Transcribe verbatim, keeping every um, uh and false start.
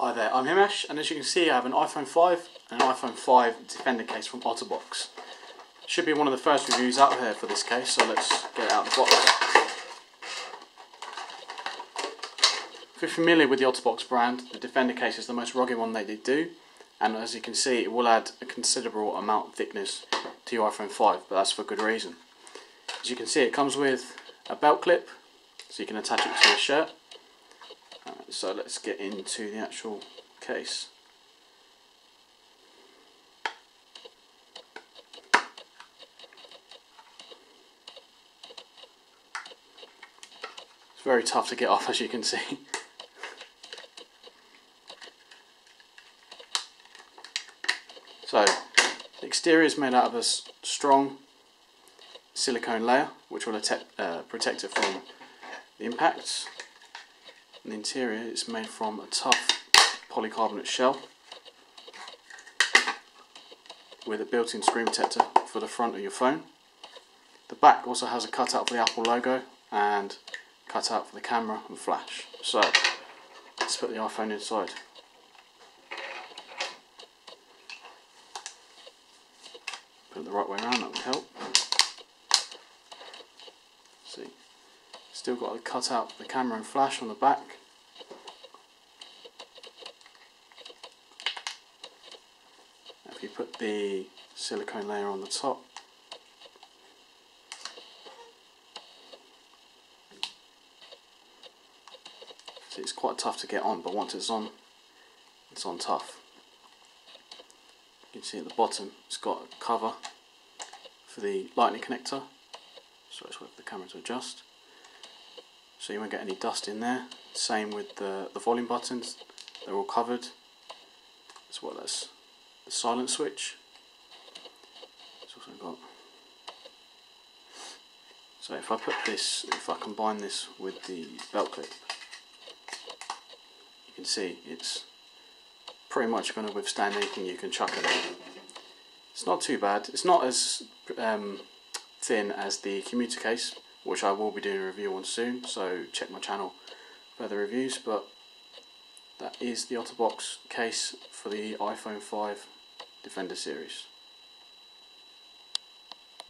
Hi there, I'm Himesh, and as you can see I have an iPhone five and an iPhone five Defender case from Otterbox. Should be one of the first reviews out here for this case, so let's get it out of the box. If you're familiar with the Otterbox brand, the Defender case is the most rugged one they do, and as you can see it will add a considerable amount of thickness to your iPhone five, but that's for good reason. As you can see it comes with a belt clip, so you can attach it to your shirt. So let's get into the actual case. It's very tough to get off, as you can see. So the exterior is made out of a strong silicone layer which will uh, protect it from the impacts. The interior is made from a tough polycarbonate shell with a built-in screen protector for the front of your phone. The back also has a cutout for the Apple logo and cutout for the camera and flash. So let's put the iPhone inside. Put it the right way around, that would help. See, still got the cutout for the camera and flash on the back. If you put the silicone layer on the top, see, it's quite tough to get on, but once it's on, it's on tough. You can see at the bottom it's got a cover for the lightning connector, so let's wait for the camera to adjust, so you won't get any dust in there. Same with the, the volume buttons, they're all covered, as well as the silent switch. It's also got, so if I put this, if I combine this with the belt clip, you can see it's pretty much going to withstand anything you can chuck at it. It's not too bad. It's not as um, thin as the Commuter case, which I will be doing a review on soon, so check my channel for the reviews, but that is the Otterbox case for the iPhone five Defender series.